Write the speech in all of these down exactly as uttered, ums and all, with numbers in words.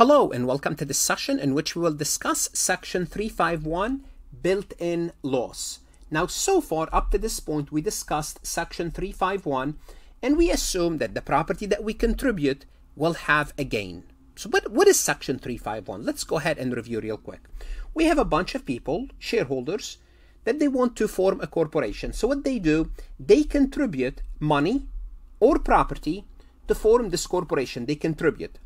Hello and welcome to this session in which we will discuss Section three fifty-one, built-in loss. Now, so far up to this point, we discussed Section three fifty-one and we assume that the property that we contribute will have a gain. So what, what is Section three fifty-one? Let's go ahead and review real quick. We have a bunch of people, shareholders, that they want to form a corporation. So what they do, they contribute money or property to form this corporation. They contribute.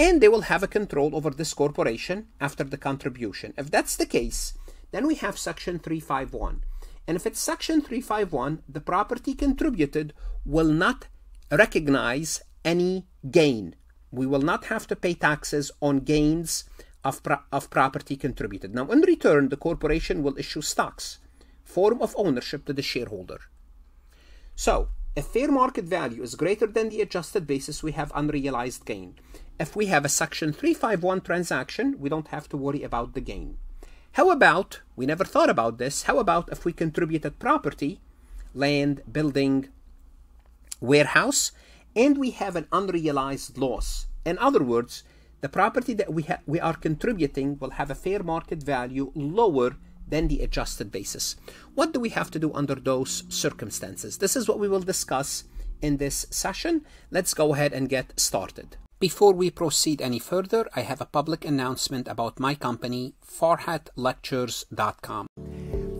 And they will have a control over this corporation after the contribution. If that's the case, then we have Section three fifty-one. And if it's Section three fifty-one, the property contributed will not recognize any gain. We will not have to pay taxes on gains of, pro of property contributed. Now, in return, the corporation will issue stocks, form of ownership to the shareholder. So, if fair market value is greater than the adjusted basis, we have unrealized gain. If we have a Section three fifty-one transaction, we don't have to worry about the gain. How about, we never thought about this, how about if we contributed property, land, building, warehouse, and we have an unrealized loss? In other words, the property that we, ha we are contributing will have a fair market value lower than the adjusted basis. What do we have to do under those circumstances? This is what we will discuss in this session. Let's go ahead and get started. Before we proceed any further, I have a public announcement about my company, Farhat Lectures dot com.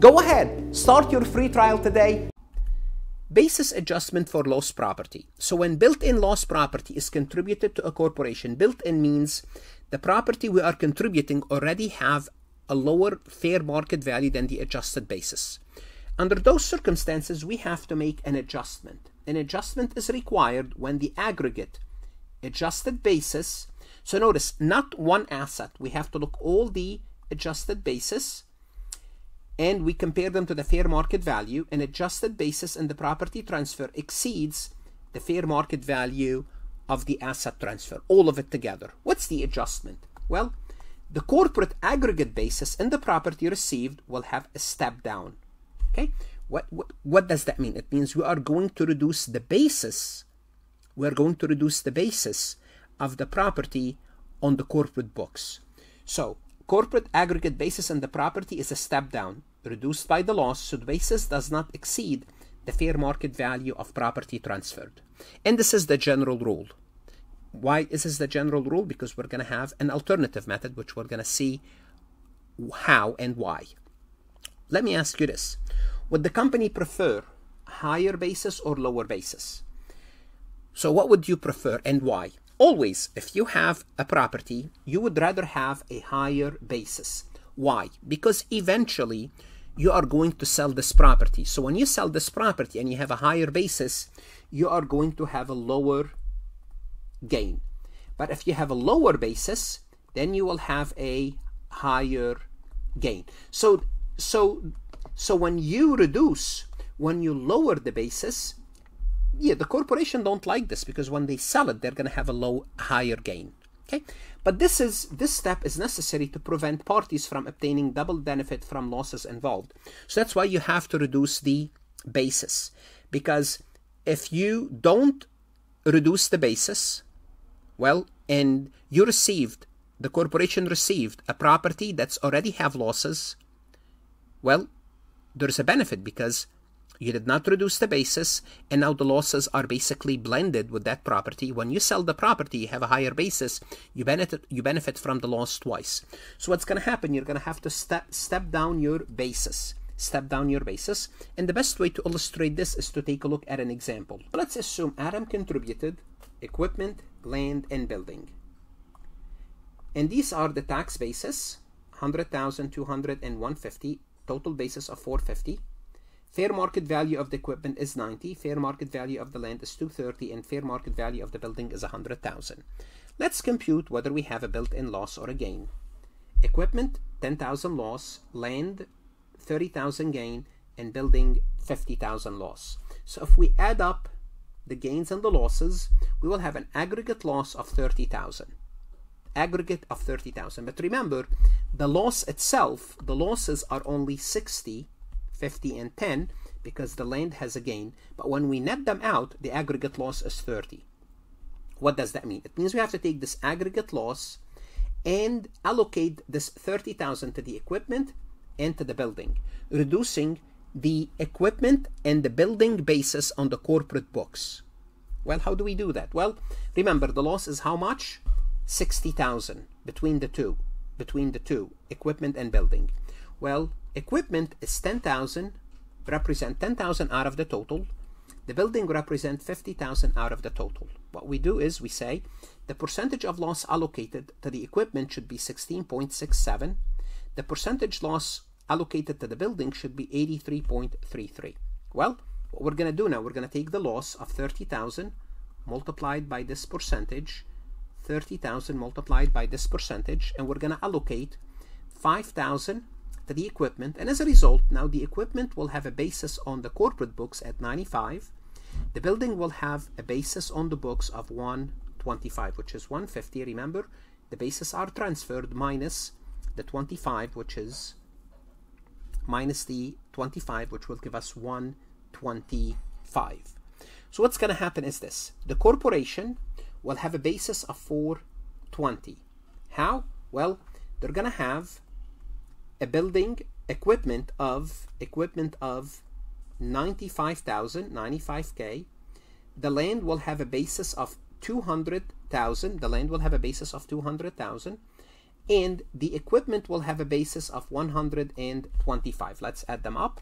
Go ahead, start your free trial today. Basis adjustment for lost property. So when built-in loss property is contributed to a corporation, built-in means the property we are contributing already have a lower fair market value than the adjusted basis. Under those circumstances, we have to make an adjustment. An adjustment is required when the aggregate adjusted basis, so notice not one asset, we have to look all the adjusted basis and we compare them to the fair market value. An adjusted basis in the property transfer exceeds the fair market value of the asset transfer, all of it together. What's the adjustment? Well, the corporate aggregate basis in the property received will have a step down. Okay, what, what, what does that mean? It means we are going to reduce the basis we're going to reduce the basis of the property on the corporate books. So corporate aggregate basis in the property is a step down, reduced by the loss, so the basis does not exceed the fair market value of property transferred. And this is the general rule. Why is this the general rule? Because we're going to have an alternative method, which we're going to see how and why. Let me ask you this. Would the company prefer higher basis or lower basis? So what would you prefer and why? Always, if you have a property, you would rather have a higher basis. Why? Because eventually you are going to sell this property. So when you sell this property and you have a higher basis, you are going to have a lower gain. But if you have a lower basis, then you will have a higher gain. So, so, so when you reduce, when you lower the basis, yeah, the corporation don't like this because when they sell it, they're going to have a low, higher gain. Okay, but this is this step is necessary to prevent parties from obtaining double benefit from losses involved. So that's why you have to reduce the basis, because if you don't reduce the basis, well, and you received, the corporation received a property that's already have losses, well, there's a benefit because you did not reduce the basis, and now the losses are basically blended with that property. When you sell the property, you have a higher basis, you benefit, you benefit from the loss twice. So what's going to happen? You're going to have to step, step down your basis. Step down your basis. And the best way to illustrate this is to take a look at an example. Let's assume Adam contributed equipment, land, and building. And these are the tax basis, one hundred thousand, two hundred, and one fifty, total basis of four fifty. Fair market value of the equipment is ninety, fair market value of the land is two thirty, and fair market value of the building is one hundred thousand. Let's compute whether we have a built-in loss or a gain. Equipment, ten thousand loss, land, thirty thousand gain, and building, fifty thousand loss. So if we add up the gains and the losses, we will have an aggregate loss of thirty thousand. Aggregate of thirty thousand. But remember, the loss itself, the losses are only sixty, fifty, and ten, because the land has a gain. But when we net them out, the aggregate loss is thirty. What does that mean? It means we have to take this aggregate loss and allocate this thirty thousand to the equipment and to the building, reducing the equipment and the building basis on the corporate books. Well, how do we do that? Well, remember, the loss is how much? sixty thousand between the two, between the two, equipment and building. Well, equipment is ten thousand, represent ten thousand out of the total. The building represents fifty thousand out of the total. What we do is we say the percentage of loss allocated to the equipment should be sixteen point six seven. The percentage loss allocated to the building should be eighty-three point three three. Well, what we're going to do now, we're going to take the loss of thirty thousand multiplied by this percentage, thirty thousand multiplied by this percentage, and we're going to allocate five thousand to the equipment. And as a result, now the equipment will have a basis on the corporate books at ninety-five. The building will have a basis on the books of one twenty-five, which is one fifty. Remember, the bases are transferred minus the twenty-five, which is minus the twenty-five, which will give us one twenty-five. So what's going to happen is this. The corporation will have a basis of four twenty. How? Well, they're going to have a building equipment of equipment of ninety-five thousand, ninety-five K. The land will have a basis of two hundred thousand. The land will have a basis of two hundred thousand. And the equipment will have a basis of one twenty-five. Let's add them up.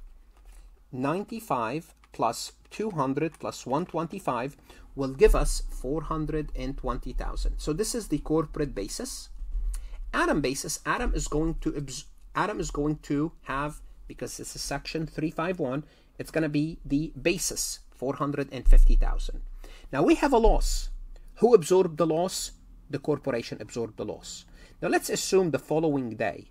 ninety-five plus two hundred plus one twenty-five will give us four hundred twenty thousand. So this is the corporate basis. Adam basis, Adam is going to Adam is going to have, because this is section three fifty-one, it's going to be the basis, four hundred fifty thousand. Now we have a loss. Who absorbed the loss? The corporation absorbed the loss. Now let's assume the following day,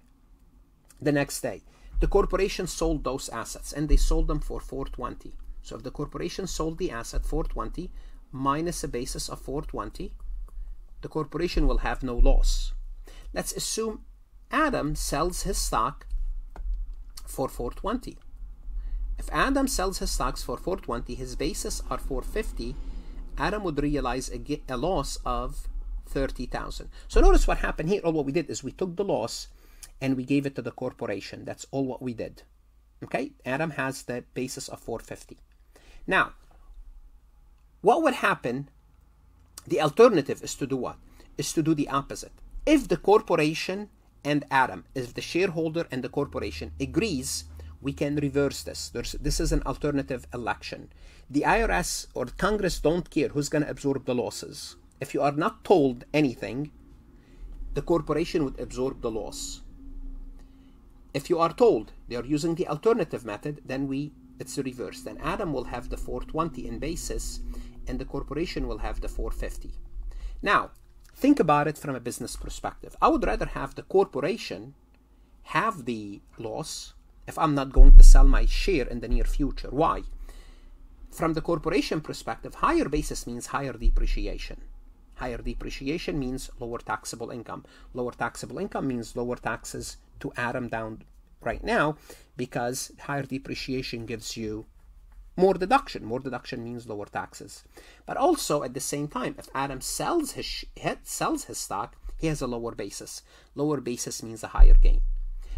the next day, the corporation sold those assets, and they sold them for four twenty. So if the corporation sold the asset four twenty minus a basis of four twenty, the corporation will have no loss. Let's assume Adam sells his stock for four twenty. If Adam sells his stocks for four twenty, his basis are four fifty, Adam would realize a, a loss of thirty thousand. So notice what happened here. All what we did is we took the loss and we gave it to the corporation. That's all what we did. Okay, Adam has the basis of four fifty. Now, what would happen? The alternative is to do what? Is to do the opposite. If the corporation and Adam, if the shareholder and the corporation agrees, we can reverse this. There's, this is an alternative election. The I R S or Congress don't care who's going to absorb the losses. If you are not told anything, the corporation would absorb the loss. If you are told they are using the alternative method, then we it's the reverse. Then Adam will have the four twenty in basis, and the corporation will have the four fifty. Now, think about it from a business perspective. I would rather have the corporation have the loss if I'm not going to sell my share in the near future. Why? From the corporation perspective, higher basis means higher depreciation. Higher depreciation means lower taxable income. Lower taxable income means lower taxes to Adam down right now, because higher depreciation gives you more deduction. More deduction means lower taxes. But also at the same time, if Adam sells his sells his stock, he has a lower basis. Lower basis means a higher gain.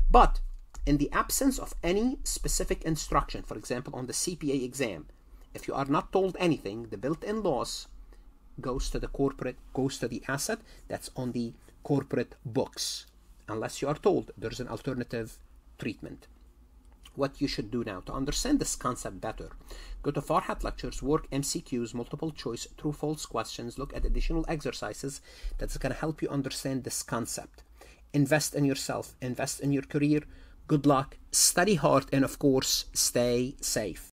But in the absence of any specific instruction, for example, on the C P A exam, if you are not told anything, the built-in loss goes to the corporate, goes to the asset that's on the corporate books, unless you are told there's an alternative treatment. What you should do now to understand this concept better, go to Farhat Lectures, work M C Qs, multiple choice, true false questions, look at additional exercises that's going to help you understand this concept. Invest in yourself, invest in your career. Good luck, study hard, and of course, stay safe.